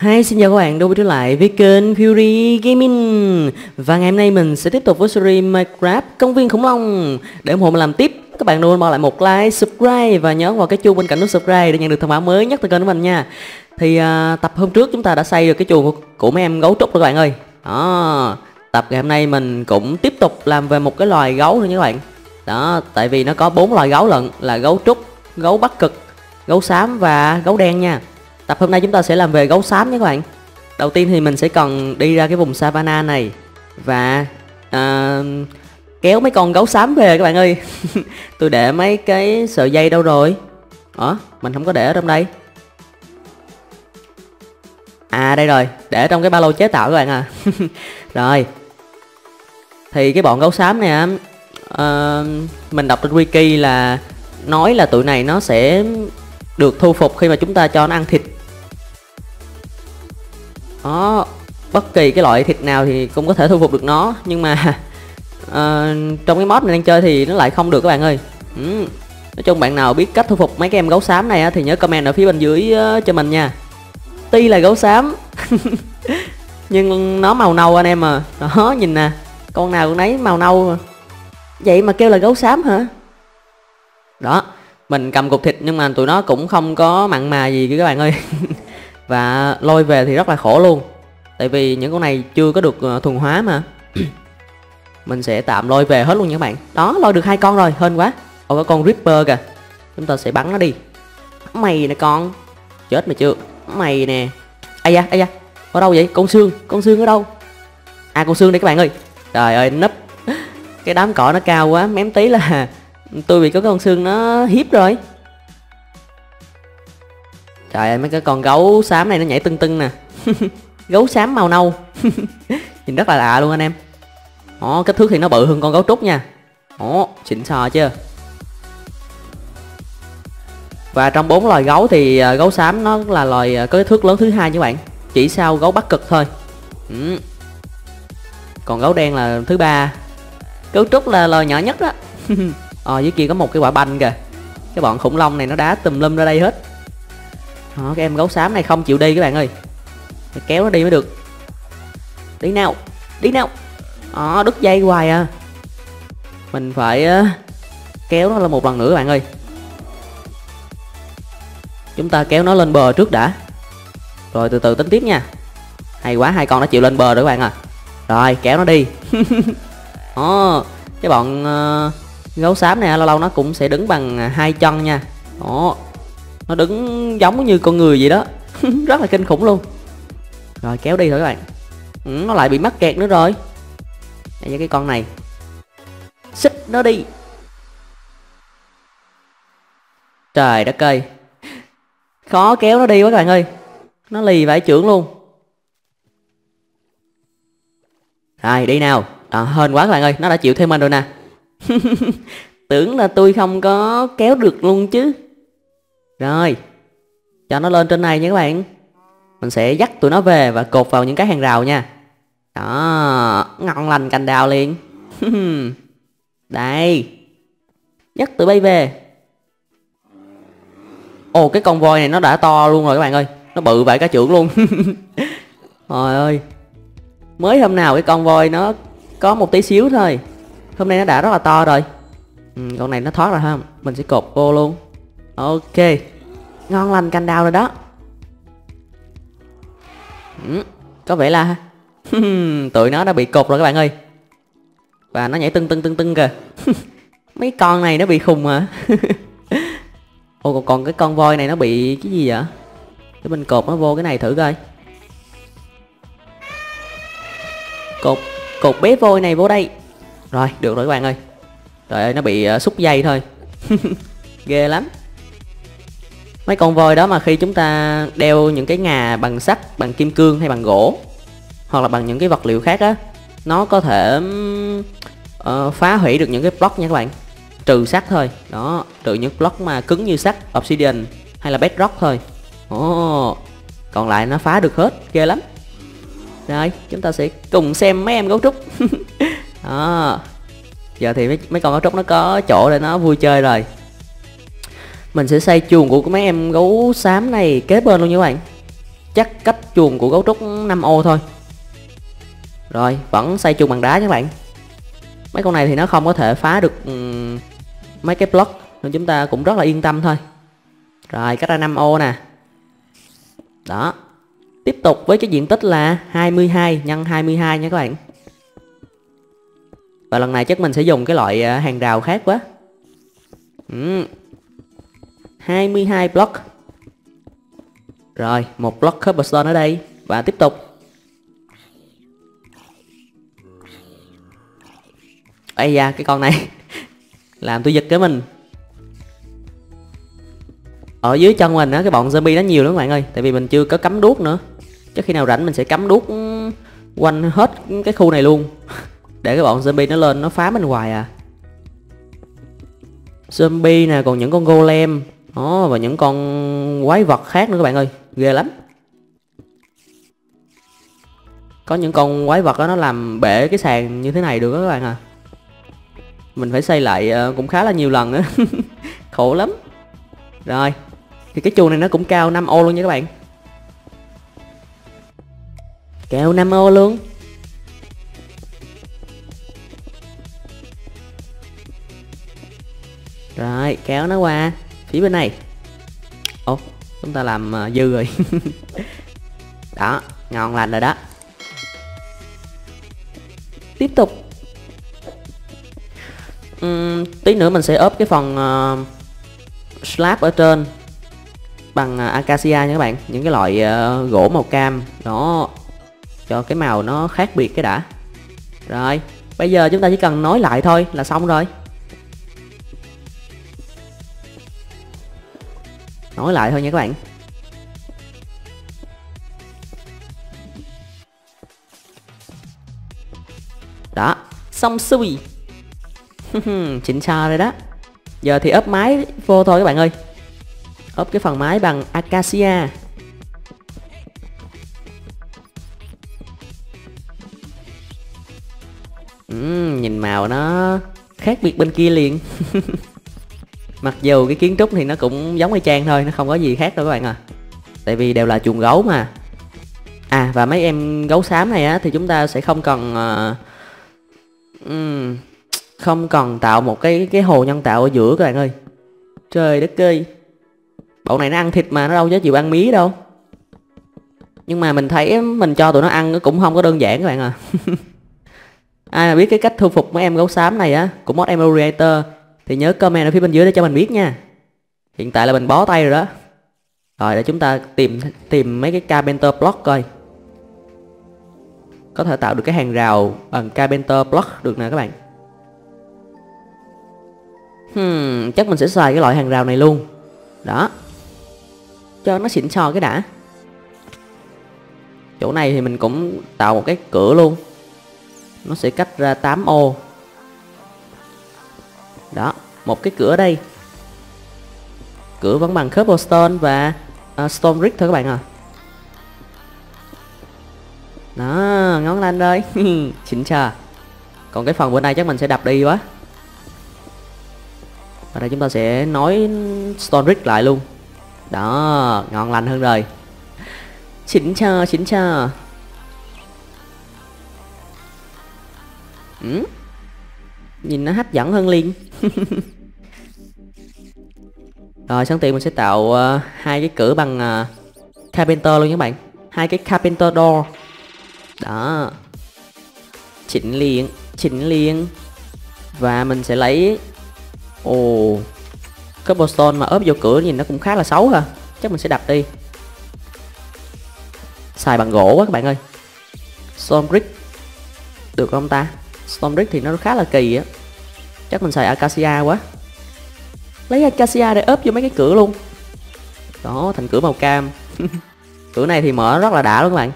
Hi, xin chào các bạn, đã quay trở lại với kênh Fury Gaming. Và ngày hôm nay mình sẽ tiếp tục với series Minecraft Công viên khủng long. Để ủng hộ mình làm tiếp, các bạn đừng quên bỏ lại một like, subscribe và nhấn vào cái chuông bên cạnh nút subscribe để nhận được thông báo mới nhất từ kênh của mình nha. Thì tập hôm trước chúng ta đã xây được cái chuồng của mấy em gấu trúc rồi các bạn ơi. Đó, tập ngày hôm nay mình cũng tiếp tục làm về một cái loài gấu nữa nha các bạn. Đó, tại vì nó có 4 loài gấu lận, là gấu trúc, gấu bắc cực, gấu xám và gấu đen nha. Tập hôm nay chúng ta sẽ làm về gấu xám nha các bạn. Đầu tiên thì mình sẽ cần đi ra cái vùng savanna này và kéo mấy con gấu xám về các bạn ơi. Tôi để mấy cái sợi dây đâu rồi? Mình không có để ở trong đây. À đây rồi, để trong cái ba lô chế tạo các bạn à. Rồi. Thì cái bọn gấu xám này mình đọc trên wiki là nói là tụi này nó sẽ được thu phục khi mà chúng ta cho nó ăn thịt. Đó, bất kỳ cái loại thịt nào thì cũng có thể thu phục được nó. Nhưng mà trong cái mod này đang chơi thì nó lại không được các bạn ơi. Nói chung bạn nào biết cách thu phục mấy cái em gấu xám này á, thì nhớ comment ở phía bên dưới cho mình nha. Tuy là gấu xám nhưng nó màu nâu anh em à. Đó, nhìn nè, con nào con nấy màu nâu. Vậy mà kêu là gấu xám hả? Đó, mình cầm cục thịt nhưng mà tụi nó cũng không có mặn mà gì các bạn ơi. Và lôi về thì rất là khổ luôn, tại vì những con này chưa có được thuần hóa mà. Mình sẽ tạm lôi về hết luôn nha các bạn. Đó, lôi được 2 con rồi, hên quá. Ồ, có con Reaper kìa. Chúng ta sẽ bắn nó đi. Mày nè con, chết mày chưa? Mày nè. Ây da, ây da. Ở đâu vậy? Con xương ở đâu? À, con xương đây các bạn ơi. Trời ơi, nấp. Cái đám cỏ nó cao quá, mém tí là tôi bị có con xương nó hiếp rồi. Trời ơi, mấy cái con gấu xám này nó nhảy tưng tưng nè. Gấu xám màu nâu. Nhìn rất là lạ luôn anh em. Ồ, kích thước thì nó bự hơn con gấu trúc nha. Ồ, xịn sò chưa. Và trong 4 loài gấu thì gấu xám nó là loài có kích thước lớn thứ 2 nha các bạn. Chỉ sau gấu bắc cực thôi. Còn gấu đen là thứ 3. Gấu trúc là loài nhỏ nhất đó. Dưới kia có một cái quả banh kìa. Cái bọn khủng long này nó đá tùm lum ra đây hết. Cái em gấu xám này không chịu đi các bạn ơi. Mày kéo nó đi mới được. Đi nào, đi nào. Đứt dây hoài à. Mình phải kéo nó lên một lần nữa các bạn ơi. Chúng ta kéo nó lên bờ trước đã, rồi từ từ tính tiếp nha. Hay quá, 2 con nó chịu lên bờ rồi các bạn à. Rồi, kéo nó đi. Cái bọn gấu xám này lâu lâu nó cũng sẽ đứng bằng 2 chân nha. Nó đứng giống như con người vậy đó. Rất là kinh khủng luôn. Rồi kéo đi thôi các bạn. Nó lại bị mắc kẹt nữa rồi. Đây, cái con này xích nó đi. Trời đất ơi, khó kéo nó đi quá các bạn ơi. Nó lì vải trưởng luôn. Rồi đi nào. Hên quá các bạn ơi, nó đã chịu thêm mình rồi nè. Tưởng là tôi không có kéo được luôn chứ. Rồi, cho nó lên trên này nha các bạn. Mình sẽ dắt tụi nó về và cột vào những cái hàng rào nha. Đó, ngon lành cành đào liền. Đây, dắt tụi bay về. Ồ, cái con voi này nó đã to luôn rồi các bạn ơi. Nó bự vậy cả trưởng luôn. Trời ơi, mới hôm nào cái con voi nó có một tí xíu thôi, hôm nay nó đã rất là to rồi. Con này nó thoát rồi ha. Mình sẽ cột cô luôn. Ok, ngon lành cành đào rồi đó. Có vẻ là tụi nó đã bị cột rồi các bạn ơi. Và nó nhảy tưng tưng kìa. Mấy con này nó bị khùng à. Ồ, còn cái con voi này nó bị cái gì vậy? Để mình cột nó vô cái này thử coi. Cột bé voi này vô đây. Rồi, được rồi các bạn ơi. Trời ơi, nó bị xúc dây thôi. Ghê lắm. Mấy con voi đó mà khi chúng ta đeo những cái ngà bằng sắt, bằng kim cương hay bằng gỗ, hoặc là bằng những cái vật liệu khác á, nó có thể phá hủy được những cái block nha các bạn. Trừ sắt thôi. Đó, trừ những block mà cứng như sắt, obsidian hay là bedrock thôi. Còn lại nó phá được hết. Ghê lắm. Rồi, chúng ta sẽ cùng xem mấy em gấu trúc. Đó, giờ thì mấy con gấu trúc nó có chỗ để nó vui chơi rồi. Mình sẽ xây chuồng của mấy em gấu xám này kế bên luôn nha các bạn. chắc cách chuồng của gấu trúc 5 ô thôi. Rồi vẫn xây chuồng bằng đá các bạn. Mấy con này thì nó không có thể phá được mấy cái block, nên chúng ta cũng rất là yên tâm thôi. Rồi cách ra 5 ô nè. Đó. Tiếp tục với cái diện tích là 22 x 22 nha các bạn. Và lần này chắc mình sẽ dùng cái loại hàng rào khác quá. 22 block. Rồi, một block cobblestone ở đây và tiếp tục. Ây da, cái con này làm tôi giật cái mình. Ở dưới chân mình á, cái bọn zombie nó nhiều lắm các bạn ơi. Tại vì mình chưa có cắm đuốc nữa. Chắc khi nào rảnh mình sẽ cắm đuốc quanh hết cái khu này luôn. Để cái bọn zombie nó lên nó phá mình hoài à. Zombie nè, còn những con golem đó, và những con quái vật khác nữa các bạn ơi. Ghê lắm. Có những con quái vật đó nó làm bể cái sàn như thế này được đó các bạn à. Mình phải xây lại cũng khá là nhiều lần nữa. Khổ lắm. Rồi thì cái chuồng này nó cũng cao 5 ô luôn nha các bạn. Cao 5 ô luôn. Rồi kéo nó qua phía bên này. Ồ, chúng ta làm dư rồi. Đó, ngon lành rồi đó. Tiếp tục. Tí nữa mình sẽ ốp cái phần slab ở trên bằng acacia nha các bạn. Những cái loại gỗ màu cam đó, cho cái màu nó khác biệt cái đã. Rồi bây giờ chúng ta chỉ cần nối lại thôi là xong rồi. Nối lại thôi nha các bạn. Đó, xong xuôi. Chỉnh xa rồi đó. Giờ thì ốp mái vô thôi các bạn ơi. Ốp cái phần mái bằng acacia. Nhìn màu nó khác biệt bên kia liền. Mặc dù cái kiến trúc thì nó cũng giống y chang thôi, nó không có gì khác đâu các bạn à. Tại vì đều là chuồng gấu mà. À, và mấy em gấu xám này á, thì chúng ta sẽ không cần không cần tạo một cái hồ nhân tạo ở giữa các bạn ơi. Trời đất ơi, bọn này nó ăn thịt mà, nó đâu có chịu ăn mí đâu. Nhưng mà mình thấy mình cho tụi nó ăn nó cũng không có đơn giản các bạn à. Ai mà biết cái cách thu phục mấy em gấu xám này á của mod Emoryator thì nhớ comment ở phía bên dưới để cho mình biết nha. Hiện tại là mình bó tay rồi đó. Rồi để chúng ta tìm mấy cái carpenter block coi. Có thể tạo được cái hàng rào bằng carpenter block được nè các bạn. Chắc mình sẽ xài cái loại hàng rào này luôn. Đó, cho nó xịn xò cái đã. Chỗ này thì mình cũng tạo một cái cửa luôn. Nó sẽ cách ra 8 ô. Đó, một cái cửa đây. Cửa vẫn bằng cobblestone và stone brick thôi các bạn à. Đó, ngón lanh đây. Xịn xò. Còn cái phần bữa nay chắc mình sẽ đập đi quá. Và đây chúng ta sẽ nối stone brick lại luôn. Đó, ngon lành hơn rồi. Xịn xò, xịn xò. Nhìn nó hấp dẫn hơn liền. Rồi sẵn tiện mình sẽ tạo hai cái cửa bằng carpenter luôn các bạn. Hai cái carpenter door. Đó, chỉnh liền, chỉnh liền. Và mình sẽ lấy cobblestone mà ốp vô cửa nhìn nó cũng khá là xấu ha. Chắc mình sẽ đập đi. Xài bằng gỗ quá các bạn ơi. Stone brick được không ta? Stone brick thì nó khá là kỳ á. Chắc mình xài acacia quá. Lấy acacia để ốp vô mấy cái cửa luôn. Đó, thành cửa màu cam. Cửa này thì mở rất là đã luôn các bạn.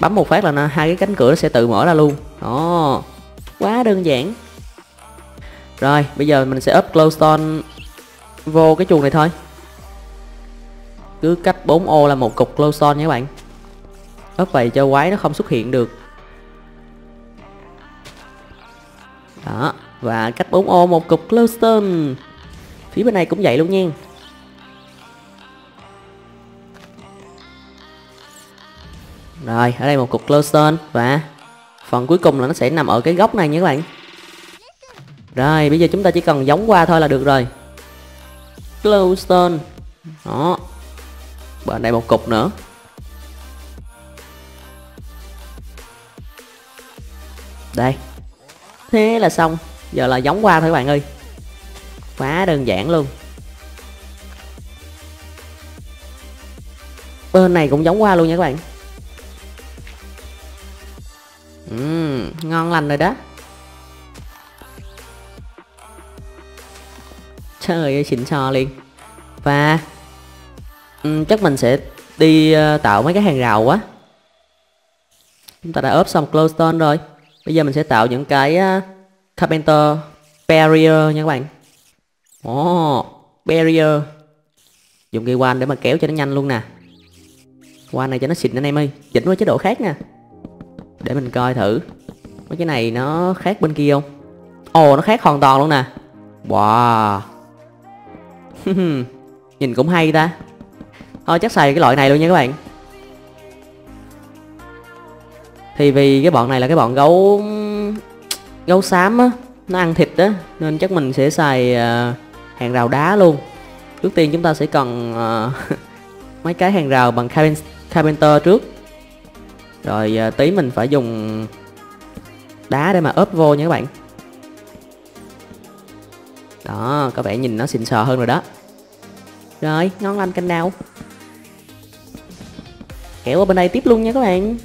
Bấm một phát là nó, hai cái cánh cửa nó sẽ tự mở ra luôn. Đó, quá đơn giản. Rồi bây giờ mình sẽ ốp glowstone vô cái chuồng này thôi. Cứ cách 4 ô là một cục glowstone nha các bạn. Ốp vậy cho quái nó không xuất hiện được. Đó, và cách 4 ô một cục glowstone. Phía bên này cũng vậy luôn nha. Rồi, ở đây một cục glowstone và phần cuối cùng là nó sẽ nằm ở cái góc này nha các bạn. Rồi, bây giờ chúng ta chỉ cần giống qua thôi là được rồi. Glowstone. Đó. Bên đây một cục nữa. Đây. Thế là xong. Giờ là giống qua thôi các bạn ơi. Quá đơn giản luôn. Bên này cũng giống qua luôn nha các bạn. Ngon lành rồi đó. Trời ơi, xịn xò liền. Và chắc mình sẽ đi tạo mấy cái hàng rào quá. Chúng ta đã ốp xong glowstone rồi. Bây giờ mình sẽ tạo những cái carpenter barrier nha các bạn. Barrier. Dùng cây quan để mà kéo cho nó nhanh luôn nè. Qua này cho nó xịn anh em ơi. Chỉnh qua chế độ khác nè. Để mình coi thử mấy cái này nó khác bên kia không. Ồ, nó khác hoàn toàn luôn nè. Wow. Nhìn cũng hay ta. Thôi chắc xài cái loại này luôn nha các bạn. Thì vì cái bọn này là cái bọn gấu gấu xám á, nó ăn thịt á, nên chắc mình sẽ xài hàng rào đá luôn. Trước tiên chúng ta sẽ cần mấy cái hàng rào bằng carpenter trước. Rồi tí mình phải dùng đá để mà ốp vô nha các bạn. Đó, có vẻ nhìn nó xịn sò hơn rồi đó. Rồi, ngon lành canh nào. Kéo qua bên đây tiếp luôn nha các bạn.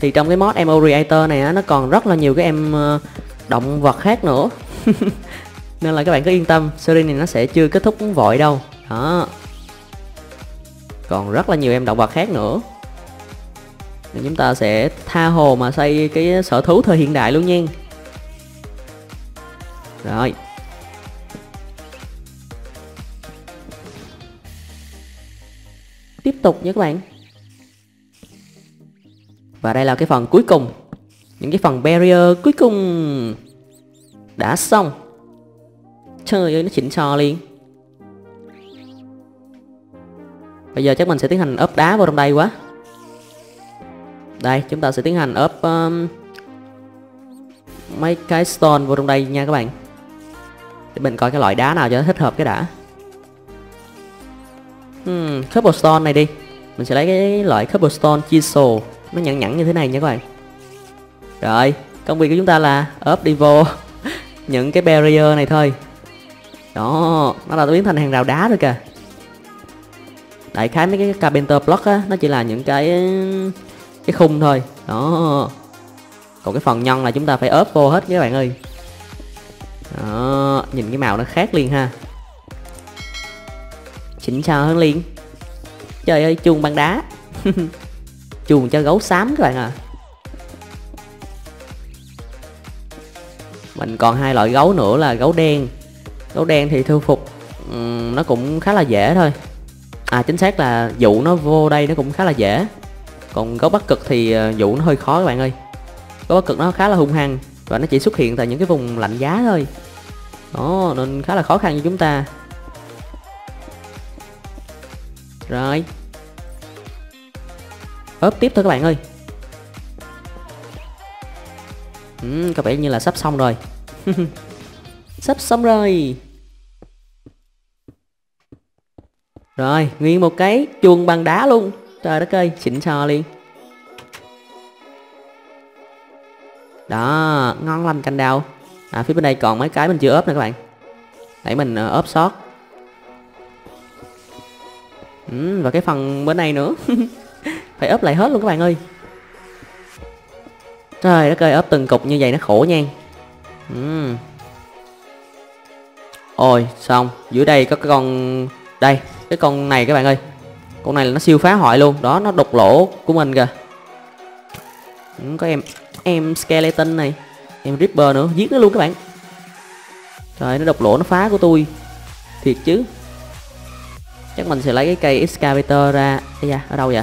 Thì trong cái mod Emoryator này á, nó còn rất là nhiều cái em động vật khác nữa. Nên là các bạn cứ yên tâm, series này nó sẽ chưa kết thúc vội đâu. Đó. Còn rất là nhiều em động vật khác nữa. Nên chúng ta sẽ tha hồ mà xây cái sở thú thời hiện đại luôn nha. Rồi. Tiếp tục nha các bạn. Và đây là cái phần cuối cùng. Những cái phần barrier cuối cùng. Đã xong. Trời ơi, nó xịn xò liền. Bây giờ chắc mình sẽ tiến hành ốp đá vào trong đây quá. Đây, chúng ta sẽ tiến hành ốp mấy cái stone vô trong đây nha các bạn. Để mình coi cái loại đá nào cho nó thích hợp cái đã. Cobblestone này đi. Mình sẽ lấy cái loại cobblestone chisel. Nó nhẵn nhẵn như thế này nha các bạn. Rồi, công việc của chúng ta là ốp đi vô những cái barrier này thôi. Đó, nó đã biến thành hàng rào đá rồi kìa. Đại khái mấy cái carpenter block á, nó chỉ là những cái khung thôi. Đó. Còn cái phần nhân là chúng ta phải ốp vô hết các bạn ơi. Đó, nhìn cái màu nó khác liền ha. Xịn xò hơn liền. Trời ơi, chuồng bằng đá. Chuồng cho gấu xám các bạn à. Mình còn hai loại gấu nữa là gấu đen. Gấu đen thì thu phục nó cũng khá là dễ thôi. À, chính xác là dụ nó vô đây nó cũng khá là dễ. Còn gấu bắc cực thì dụ nó hơi khó các bạn ơi. Gấu bắc cực nó khá là hung hăng và nó chỉ xuất hiện tại những cái vùng lạnh giá thôi. Đó, nên khá là khó khăn cho chúng ta. Rồi, ốp tiếp thôi các bạn ơi. Có vẻ như là sắp xong rồi. Sắp xong rồi. Rồi, nguyên một cái chuồng bằng đá luôn. Trời đất ơi, xịn xò liền. Đó, ngon lành canh đào. À, phía bên đây còn mấy cái mình chưa ốp nè các bạn. Để mình ốp sót. Và cái phần bên này nữa. Phải ốp lại hết luôn các bạn ơi. Trời đất ơi, ốp từng cục như vậy nó khổ nha. Ôi, xong. Giữa đây có cái con... Đây, cái con này các bạn ơi. Con này là nó siêu phá hoại luôn. Đó, nó đục lỗ của mình kìa. Có em skeleton này. Em ripper nữa, giết nó luôn các bạn. Trời, nó đục lỗ, nó phá của tôi. Thiệt chứ. Chắc mình sẽ lấy cái cây excavator ra. Ây da, ở đâu vậy?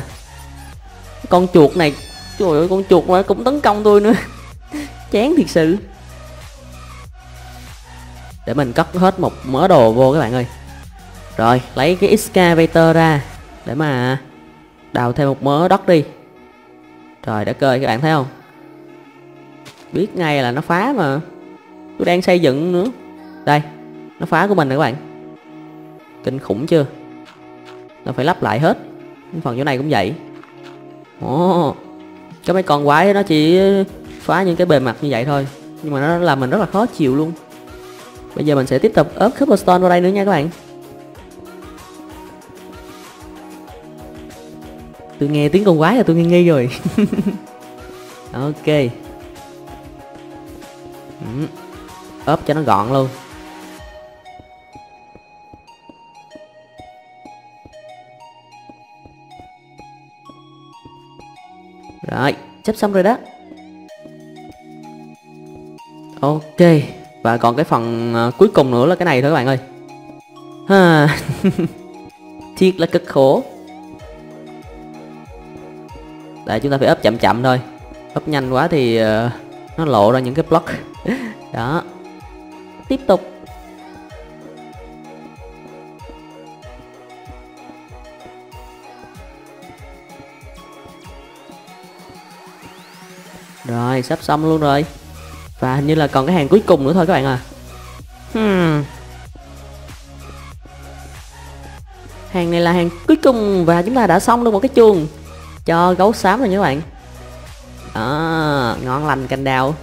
Con chuột này. Trời ơi, con chuột nó cũng tấn công tôi nữa. Chán thiệt sự. Để mình cất hết một mớ đồ vô các bạn ơi. Rồi lấy cái excavator ra để mà đào thêm một mớ đất đi. Trời đất ơi, các bạn thấy không? Biết ngay là nó phá mà. Tôi đang xây dựng nữa. Đây, nó phá của mình rồi các bạn. Kinh khủng chưa? Nó phải lắp lại hết. Phần chỗ này cũng vậy. Ồ, cái mấy con quái nó chỉ phá những cái bề mặt như vậy thôi, nhưng mà nó làm mình rất là khó chịu luôn. Bây giờ mình sẽ tiếp tục ốp cobblestone vào đây nữa nha các bạn. Tôi nghe tiếng con quái là tôi nghi nghi rồi. Ok, ốp cho nó gọn luôn. Rồi, sắp xong rồi đó. Ok, và còn cái phần cuối cùng nữa là cái này thôi các bạn ơi. Thiệt là cực khổ. Tại chúng ta phải ốp chậm chậm thôi. Ốp nhanh quá thì nó lộ ra những cái block. Đó. Tiếp tục. Rồi, sắp xong luôn rồi. Và hình như là còn cái hàng cuối cùng nữa thôi các bạn à. Hàng này là hàng cuối cùng. Và chúng ta đã xong luôn một cái chuồng cho gấu xám rồi nha các bạn. Đó, ngon lành cành đào.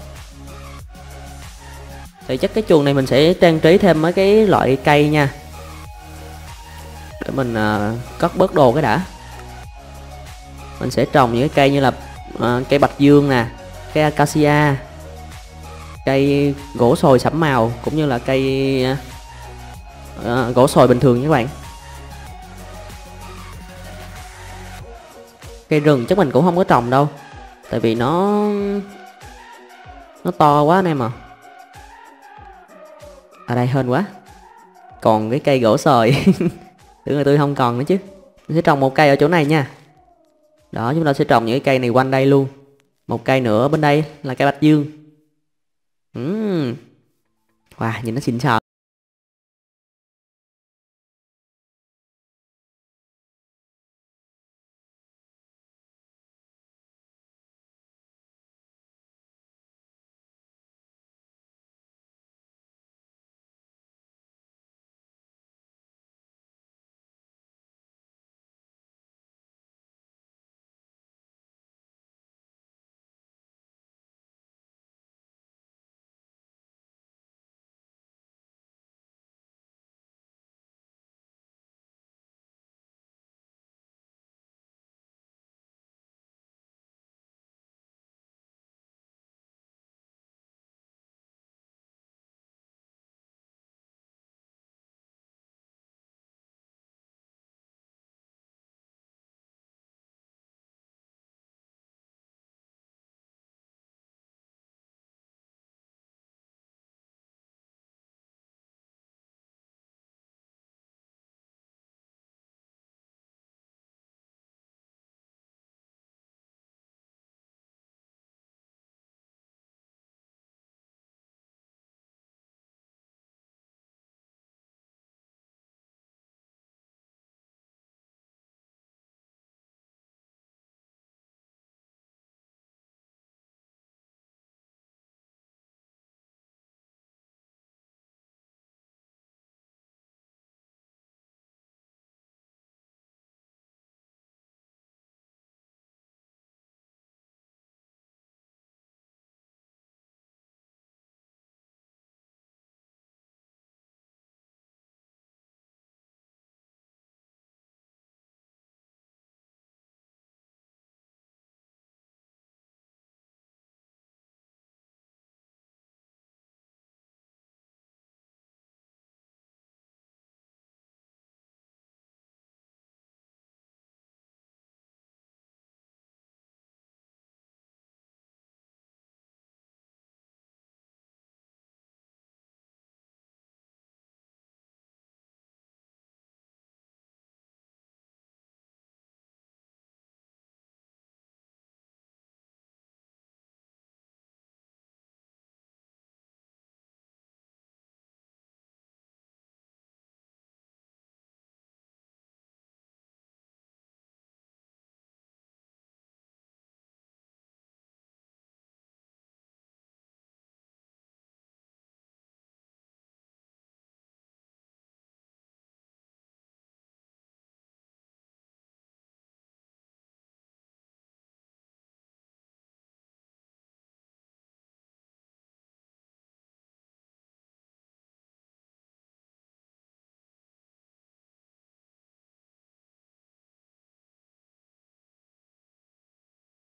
Thì chắc cái chuồng này mình sẽ trang trí thêm mấy cái loại cây nha, để mình cất bớt đồ cái đã. Mình sẽ trồng những cái cây như là cây bạch dương nè, cây acacia, cây gỗ sồi sẫm màu, cũng như là cây gỗ sồi bình thường nha các bạn. Cây rừng chắc mình cũng không có trồng đâu, tại vì nó to quá anh em à. Ở đây hên quá, còn cái cây gỗ sồi tưởng là tôi không còn nữa chứ. Mình sẽ trồng một cây ở chỗ này nha. Đó, chúng ta sẽ trồng những cái cây này quanh đây luôn. Một cây nữa bên đây là cây bạch dương. Wow, nhìn nó xinh xò.